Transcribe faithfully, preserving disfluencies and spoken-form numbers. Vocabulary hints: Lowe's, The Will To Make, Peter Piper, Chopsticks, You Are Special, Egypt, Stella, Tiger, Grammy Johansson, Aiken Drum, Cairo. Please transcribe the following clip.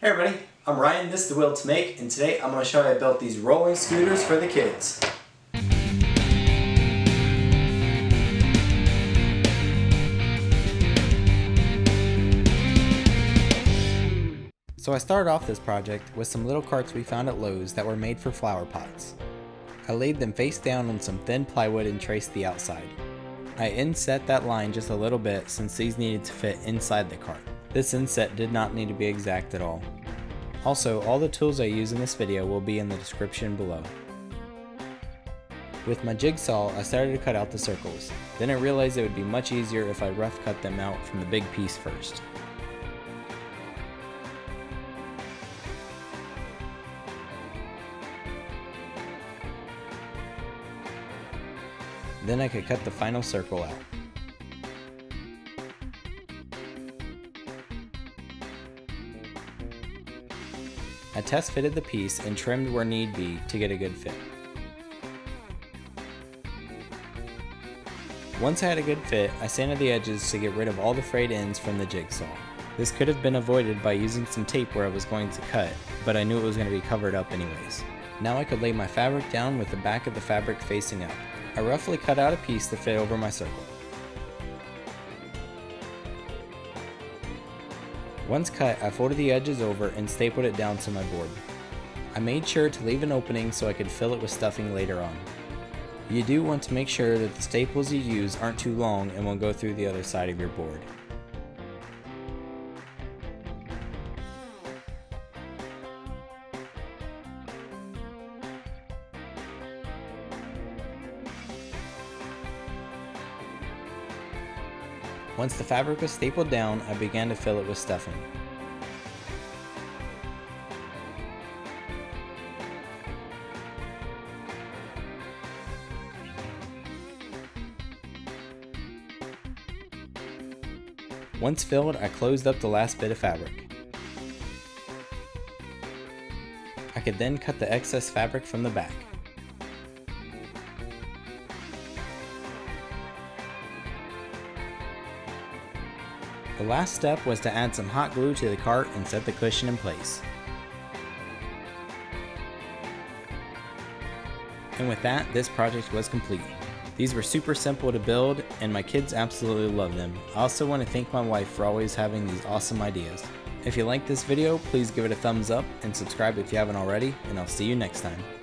Hey everybody, I'm Ryan, this is The Will To Make, and today I'm going to show you how I built these rolling scooters for the kids. So I started off this project with some little carts we found at Lowe's that were made for flower pots. I laid them face down on some thin plywood and traced the outside. I inset that line just a little bit since these needed to fit inside the cart. This inset did not need to be exact at all. Also, all the tools I use in this video will be in the description below. With my jigsaw, I started to cut out the circles. Then I realized it would be much easier if I rough cut them out from the big piece first. Then I could cut the final circle out. I test fitted the piece and trimmed where need be to get a good fit. Once I had a good fit, I sanded the edges to get rid of all the frayed ends from the jigsaw. This could have been avoided by using some tape where I was going to cut, but I knew it was going to be covered up anyways. Now I could lay my fabric down with the back of the fabric facing up. I roughly cut out a piece to fit over my circle. Once cut, I folded the edges over and stapled it down to my board. I made sure to leave an opening so I could fill it with stuffing later on. You do want to make sure that the staples you use aren't too long and won't go through the other side of your board. Once the fabric was stapled down, I began to fill it with stuffing. Once filled, I closed up the last bit of fabric. I could then cut the excess fabric from the back. The last step was to add some hot glue to the cart and set the cushion in place. And with that, this project was complete. These were super simple to build, and my kids absolutely love them. I also want to thank my wife for always having these awesome ideas. If you liked this video, please give it a thumbs up and subscribe if you haven't already, and I'll see you next time.